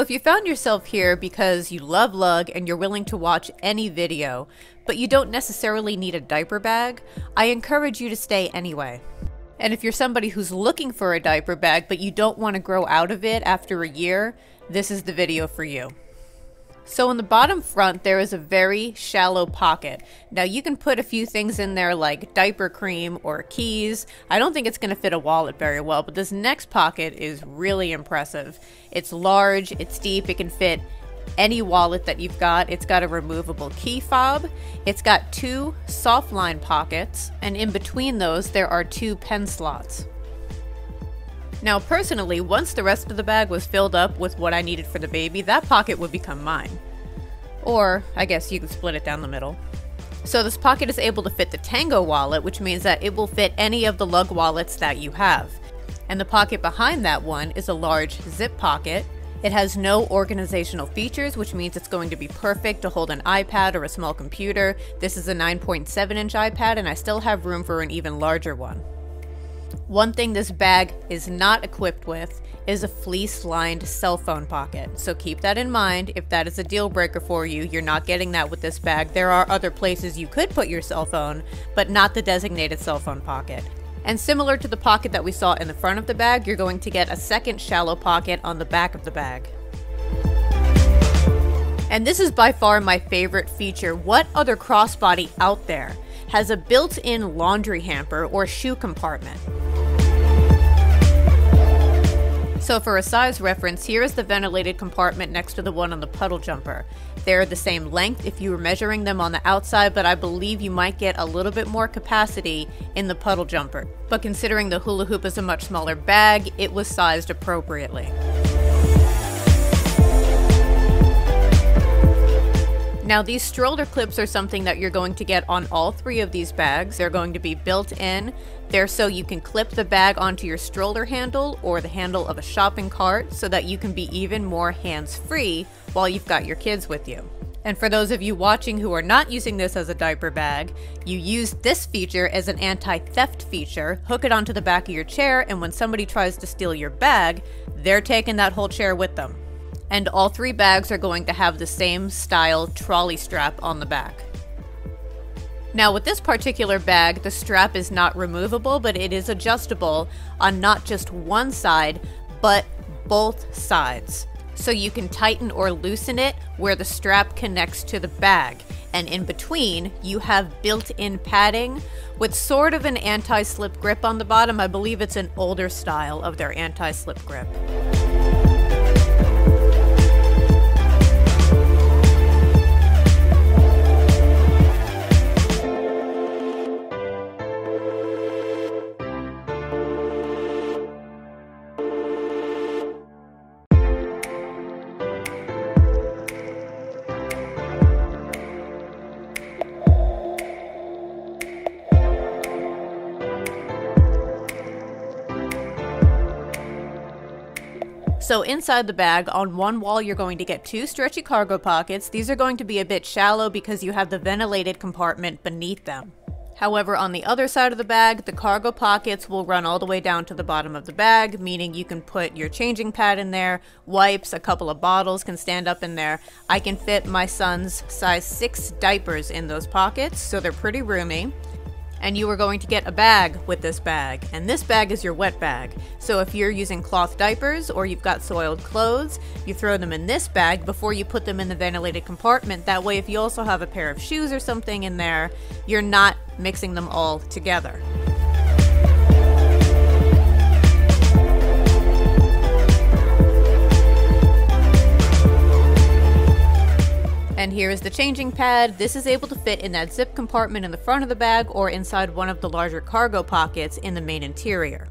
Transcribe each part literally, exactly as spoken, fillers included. So if you found yourself here because you love lug and you're willing to watch any video, but you don't necessarily need a diaper bag, I encourage you to stay anyway. And if you're somebody who's looking for a diaper bag, but you don't want to grow out of it after a year, this is the video for you. So in the bottom front, there is a very shallow pocket. Now you can put a few things in there like diaper cream or keys. I don't think it's going to fit a wallet very well, but this next pocket is really impressive. It's large, it's deep, it can fit any wallet that you've got. It's got a removable key fob. It's got two soft line pockets, and in between those, there are two pen slots. Now personally, once the rest of the bag was filled up with what I needed for the baby, that pocket would become mine. Or, I guess you could split it down the middle. So this pocket is able to fit the Tango wallet, which means that it will fit any of the lug wallets that you have. And the pocket behind that one is a large zip pocket. It has no organizational features, which means it's going to be perfect to hold an iPad or a small computer. This is a nine point seven inch iPad, and I still have room for an even larger one. One thing this bag is not equipped with is a fleece-lined cell phone pocket. So keep that in mind. If that is a deal breaker for you, you're not getting that with this bag. There are other places you could put your cell phone, but not the designated cell phone pocket. And similar to the pocket that we saw in the front of the bag, you're going to get a second shallow pocket on the back of the bag. And this is by far my favorite feature. What other crossbody out there has a built-in laundry hamper or shoe compartment? So for a size reference, here is the ventilated compartment next to the one on the Puddle Jumper. They're the same length if you were measuring them on the outside, but I believe you might get a little bit more capacity in the Puddle Jumper. But considering the Hula Hoop is a much smaller bag, it was sized appropriately. Now these stroller clips are something that you're going to get on all three of these bags. They're going to be built in. They're so you can clip the bag onto your stroller handle or the handle of a shopping cart so that you can be even more hands-free while you've got your kids with you. And for those of you watching who are not using this as a diaper bag, you use this feature as an anti-theft feature, hook it onto the back of your chair, and when somebody tries to steal your bag, they're taking that whole chair with them. And all three bags are going to have the same style trolley strap on the back. Now with this particular bag, the strap is not removable, but it is adjustable on not just one side, but both sides. So you can tighten or loosen it where the strap connects to the bag. And in between, you have built-in padding with sort of an anti-slip grip on the bottom. I believe it's an older style of their anti-slip grip. So inside the bag, on one wall, you're going to get two stretchy cargo pockets. These are going to be a bit shallow because you have the ventilated compartment beneath them. However, on the other side of the bag, the cargo pockets will run all the way down to the bottom of the bag, meaning you can put your changing pad in there, wipes, a couple of bottles can stand up in there. I can fit my son's size six diapers in those pockets, so they're pretty roomy. And you are going to get a bag with this bag, and this bag is your wet bag. So if you're using cloth diapers or you've got soiled clothes, you throw them in this bag before you put them in the ventilated compartment. That way, if you also have a pair of shoes or something in there, you're not mixing them all together. And here is the changing pad. This is able to fit in that zip compartment in the front of the bag or inside one of the larger cargo pockets in the main interior.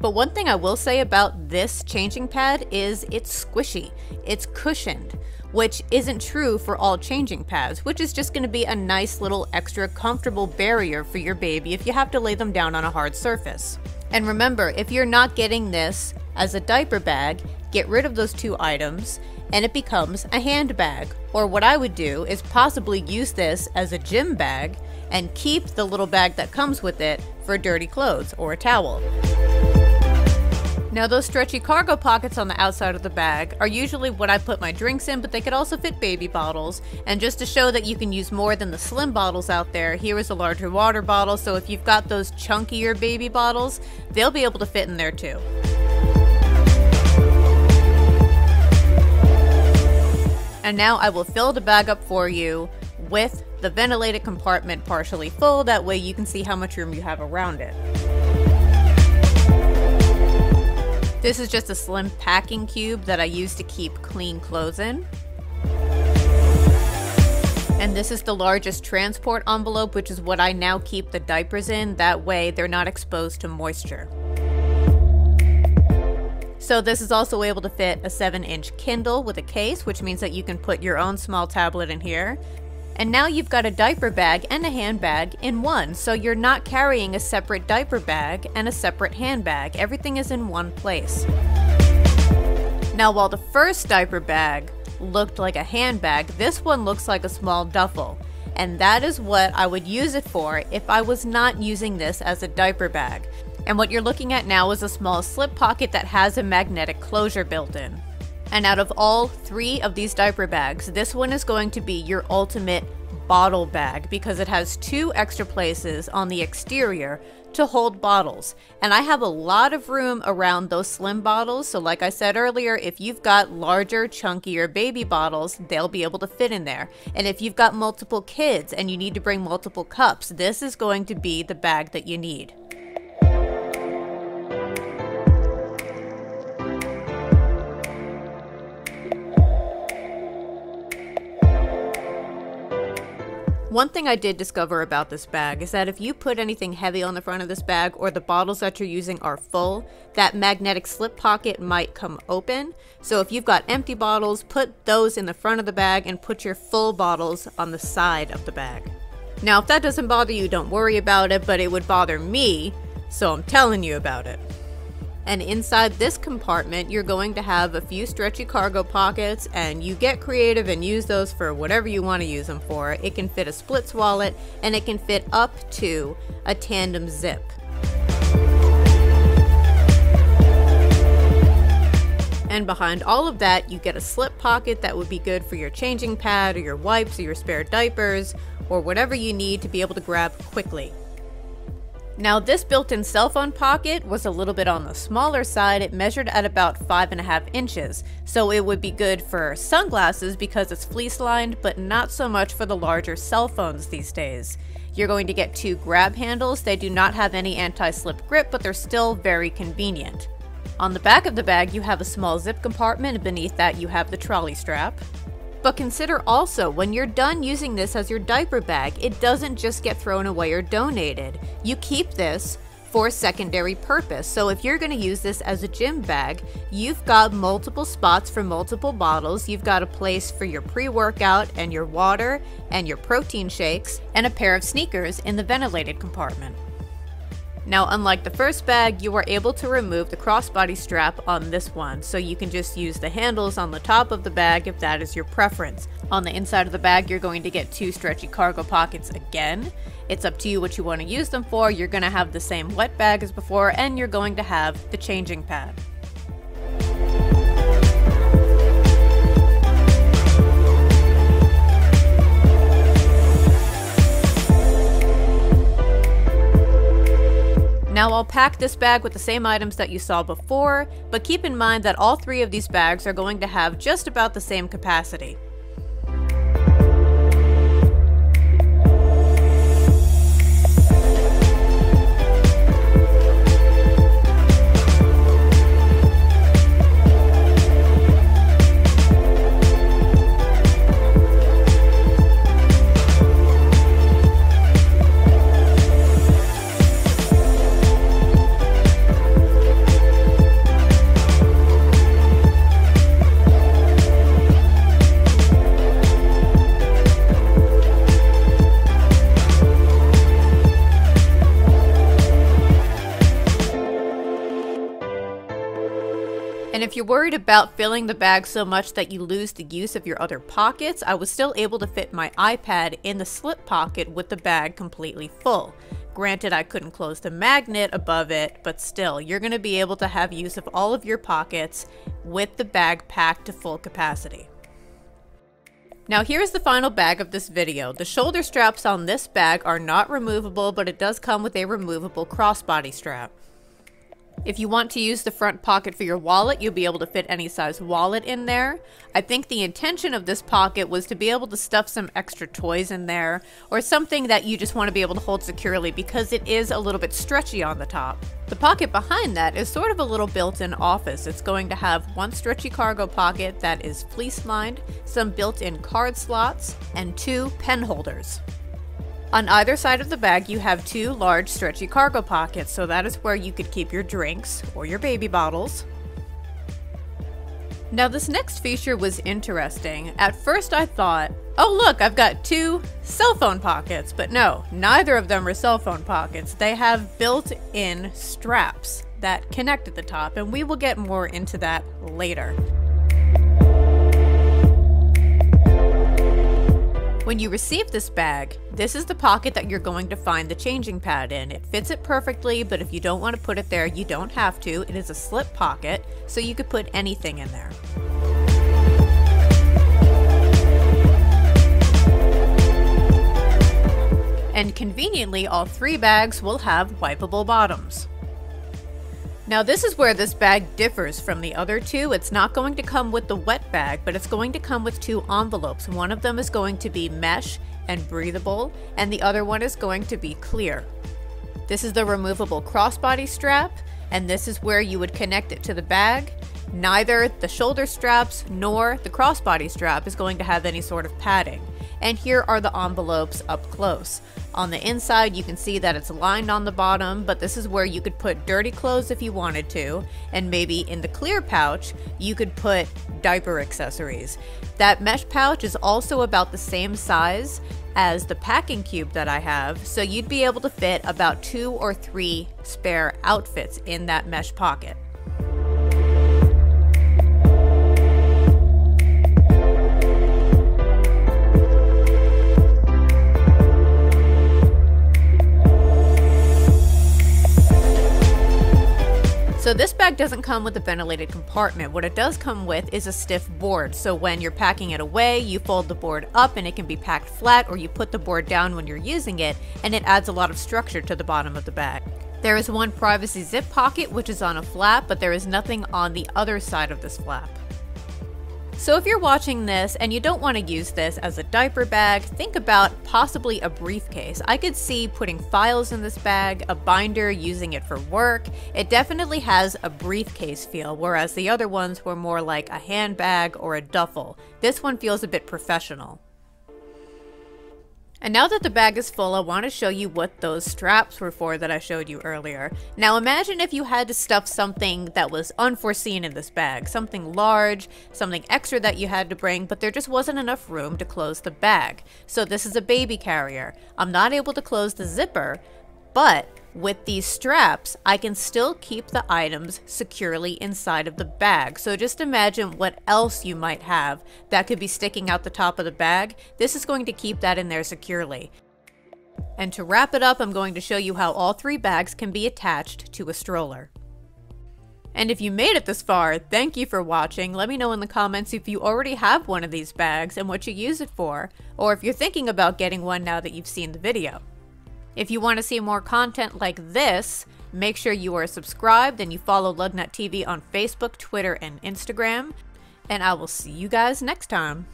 But one thing I will say about this changing pad is it's squishy, it's cushioned, which isn't true for all changing pads, which is just gonna be a nice little extra comfortable barrier for your baby if you have to lay them down on a hard surface. And remember, if you're not getting this as a diaper bag, get rid of those two items and it becomes a handbag. Or what I would do is possibly use this as a gym bag and keep the little bag that comes with it for dirty clothes or a towel. Now those stretchy cargo pockets on the outside of the bag are usually what I put my drinks in, but they could also fit baby bottles. And just to show that you can use more than the slim bottles out there, here is a larger water bottle, so if you've got those chunkier baby bottles, they'll be able to fit in there too. And now I will fill the bag up for you with the ventilated compartment partially full, that way you can see how much room you have around it. This is just a slim packing cube that I use to keep clean clothes in. And this is the largest transport envelope, which is what I now keep the diapers in, that way they're not exposed to moisture. So this is also able to fit a seven inch Kindle with a case, which means that you can put your own small tablet in here. And now you've got a diaper bag and a handbag in one, so you're not carrying a separate diaper bag and a separate handbag. Everything is in one place. Now while the first diaper bag looked like a handbag, this one looks like a small duffel. And that is what I would use it for if I was not using this as a diaper bag. And what you're looking at now is a small slip pocket that has a magnetic closure built in. And out of all three of these diaper bags, this one is going to be your ultimate bottle bag because it has two extra places on the exterior to hold bottles. And I have a lot of room around those slim bottles, so like I said earlier, if you've got larger, chunkier baby bottles, they'll be able to fit in there. And if you've got multiple kids and you need to bring multiple cups, this is going to be the bag that you need. One thing I did discover about this bag is that if you put anything heavy on the front of this bag or the bottles that you're using are full, that magnetic slip pocket might come open. So if you've got empty bottles, put those in the front of the bag and put your full bottles on the side of the bag. Now, if that doesn't bother you, don't worry about it, but it would bother me, so I'm telling you about it. And inside this compartment, you're going to have a few stretchy cargo pockets, and you get creative and use those for whatever you want to use them for. It can fit a splits wallet, and it can fit up to a tandem zip. And behind all of that, you get a slip pocket that would be good for your changing pad or your wipes or your spare diapers or whatever you need to be able to grab quickly. Now this built-in cell phone pocket was a little bit on the smaller side. It measured at about five and a half inches. So it would be good for sunglasses because it's fleece lined, but not so much for the larger cell phones these days. You're going to get two grab handles. They do not have any anti-slip grip, but they're still very convenient. On the back of the bag, you have a small zip compartment, and beneath that you have the trolley strap. But consider also, when you're done using this as your diaper bag, it doesn't just get thrown away or donated. You keep this for a secondary purpose. So if you're going to use this as a gym bag, you've got multiple spots for multiple bottles. You've got a place for your pre-workout and your water and your protein shakes and a pair of sneakers in the ventilated compartment. Now, unlike the first bag, you are able to remove the crossbody strap on this one, so you can just use the handles on the top of the bag if that is your preference. On the inside of the bag, you're going to get two stretchy cargo pockets again. It's up to you what you want to use them for. You're going to have the same wet bag as before, and you're going to have the changing pad. Now I'll pack this bag with the same items that you saw before, but keep in mind that all three of these bags are going to have just about the same capacity. And if you're worried about filling the bag so much that you lose the use of your other pockets, I was still able to fit my iPad in the slip pocket with the bag completely full. Granted, I couldn't close the magnet above it, but still, you're going to be able to have use of all of your pockets with the bag packed to full capacity. Now here's the final bag of this video. The shoulder straps on this bag are not removable, but it does come with a removable crossbody strap. If you want to use the front pocket for your wallet, you'll be able to fit any size wallet in there. I think the intention of this pocket was to be able to stuff some extra toys in there, or something that you just want to be able to hold securely because it is a little bit stretchy on the top. The pocket behind that is sort of a little built-in office. It's going to have one stretchy cargo pocket that is fleece lined, some built-in card slots, and two pen holders. On either side of the bag, you have two large stretchy cargo pockets, so that is where you could keep your drinks or your baby bottles. Now this next feature was interesting. At first I thought, oh look, I've got two cell phone pockets, but no, neither of them are cell phone pockets. They have built-in straps that connect at the top, and we will get more into that later. When you receive this bag, this is the pocket that you're going to find the changing pad in. It fits it perfectly, but if you don't want to put it there, you don't have to. It is a slip pocket, so you could put anything in there. And conveniently, all three bags will have wipeable bottoms. Now this is where this bag differs from the other two. It's not going to come with the wet bag, but it's going to come with two envelopes. One of them is going to be mesh and breathable, and the other one is going to be clear. This is the removable crossbody strap, and this is where you would connect it to the bag. Neither the shoulder straps nor the crossbody strap is going to have any sort of padding. And here are the envelopes up close. On the inside, you can see that it's lined on the bottom, but this is where you could put dirty clothes if you wanted to, and maybe in the clear pouch, you could put diaper accessories. That mesh pouch is also about the same size as the packing cube that I have, so you'd be able to fit about two or three spare outfits in that mesh pocket. So this bag doesn't come with a ventilated compartment. What it does come with is a stiff board. So when you're packing it away, you fold the board up and it can be packed flat, or you put the board down when you're using it, and it adds a lot of structure to the bottom of the bag. There is one privacy zip pocket, which is on a flap, but there is nothing on the other side of this flap. So if you're watching this and you don't want to use this as a diaper bag, think about possibly a briefcase. I could see putting files in this bag, a binder, using it for work. It definitely has a briefcase feel, whereas the other ones were more like a handbag or a duffel. This one feels a bit professional. And now that the bag is full, I want to show you what those straps were for that I showed you earlier. Now imagine if you had to stuff something that was unforeseen in this bag, something large, something extra that you had to bring, but there just wasn't enough room to close the bag. So this is a baby carrier. I'm not able to close the zipper, but with these straps, I can still keep the items securely inside of the bag. So just imagine what else you might have that could be sticking out the top of the bag. This is going to keep that in there securely. And to wrap it up, I'm going to show you how all three bags can be attached to a stroller. And if you made it this far, thank you for watching. Let me know in the comments if you already have one of these bags and what you use it for, or if you're thinking about getting one now that you've seen the video. If you want to see more content like this, make sure you are subscribed and you follow Lug Nut T V on Facebook, Twitter, and Instagram. And I will see you guys next time.